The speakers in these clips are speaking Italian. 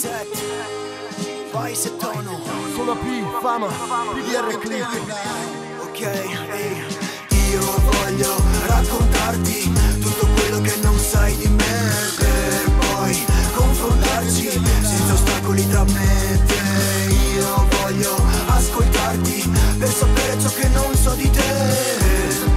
set, vice e tono, solo P, fama, PDR click. Ok, io voglio raccontarti tutto quello che non sai di me, per poi confrontarci senza ostacoli tra me e te. Io voglio ascoltarti per sapere ciò che non so di te,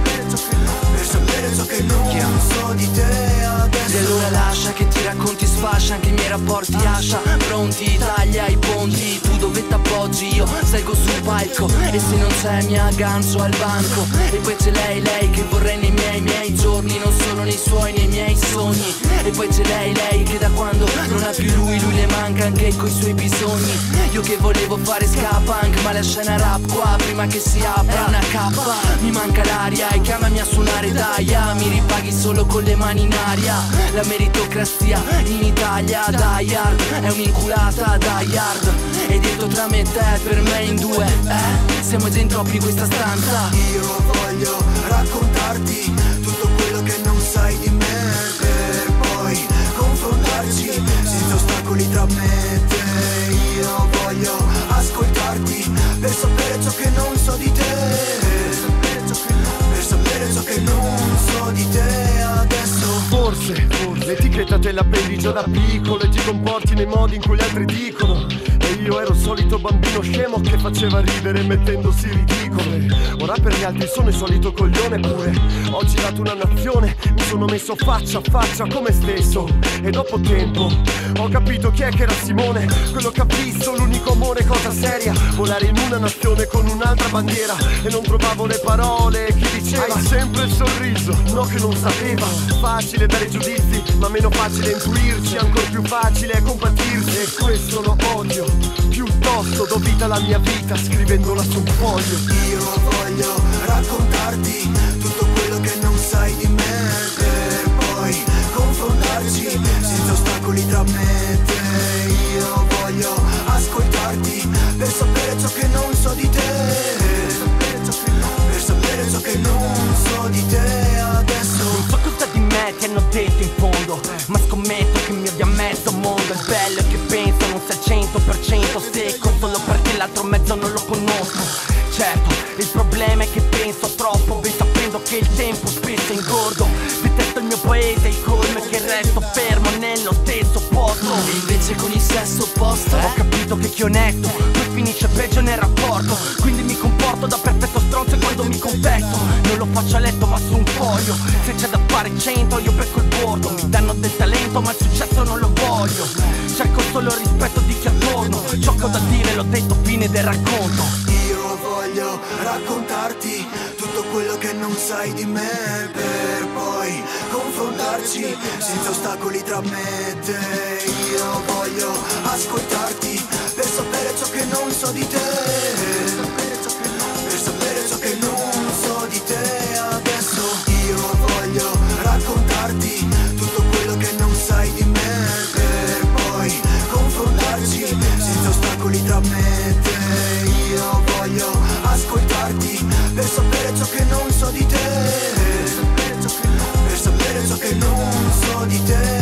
per sapere ciò che non so di te adesso. E allora lascia che ti racconti sfascia, anche i miei rapporti lascia pronti, taglia i ponti, tu dove t'appoggi io salgo sul palco, e se non c'è mi aggancio al banco. E poi c'è lei che vorrei nei miei giorni, non solo nei suoi, nei miei sogni. E poi c'è lei che da quando non ha più lui le manca anche coi suoi bisogni. Io che volevo fare ska punk, ma la scena rap qua prima che si apra è una cappa. Mi manca l'aria e chiamami a suonare d'aia, mi ripaghi solo con le mani in aria. La meritocrazia in Italia, Die Hard, è un'inculata Die Hard. E detto tra me e te, per me in due, siamo già in troppi in questa stanza. Io voglio raccontarti tutto quello che non sai di me, per poi confrontarci senza ostacoli tra me e te. Io voglio ascoltarti per sapere ciò che non so di te, per sapere ciò che non so di te adesso. Forse l'etichetta te la prendi già da piccolo e ti comporti nei modi in cui gli altri dicono. E io ero il solito bambino scemo che faceva ridere mettendosi ridicole. Ora per gli altri sono il solito coglione pure. Ho girato una nazione, mi sono messo faccia a faccia con me stesso. E dopo tempo ho capito chi è che era Simone, quello che ha visto l'unico amore, cosa seria, volare in una nazione con un'altra bandiera. E non trovavo le parole, chi diceva hai sempre il sorriso, no che non sapeva. Facile dare giudizi, ma meno facile intuirci, ancora più facile è compatirsi. E questo lo odio, piuttosto do vita alla mia vita scrivendola su un foglio. Io voglio raccontarti tutto quello che non sai di me, per poi confrontarci senza ostacoli tra me e te. Io voglio ascoltarti per sapere ciò che non so di te, per sapere ciò che non so di te adesso. Non so cosa di me ti hanno detto in fondo, ma scommetto che mi abbia messo un mondo. È bello che penso non sia 100% secco solo perché l'altro mezzo non lo conosco. Certo, il problema è che penso troppo, ben sapendo che il tempo spesso è ingordo. Detesto il mio paese, il colmo è che resto fermo nello stesso posto. E invece con il sesso opposto ho capito che chi è onesto poi finisce peggio nel rapporto. Quindi mi comporto da perfetto stronzo e quando mi confesso non lo faccio a letto ma su un foglio. Se c'è da fare 100 io becco il bordo. Mi danno del talento ma il successo non lo voglio, cerco solo il rispetto di chi attorno. Ciò che ho da dire l'ho detto, fine del racconto. Io voglio raccontarti tutto quello che non sai di me, per poi confrontarci senza ostacoli tra me e te. Io voglio ascoltarti per sapere ciò che non so di te, per sapere ciò che non so di te adesso. Io voglio raccontarti tutto quello che non sai di me, per poi confrontarci senza ostacoli tra me e te. Io voglio ascoltarti per sapere ciò che non so di te, per sapere ciò che non so di te.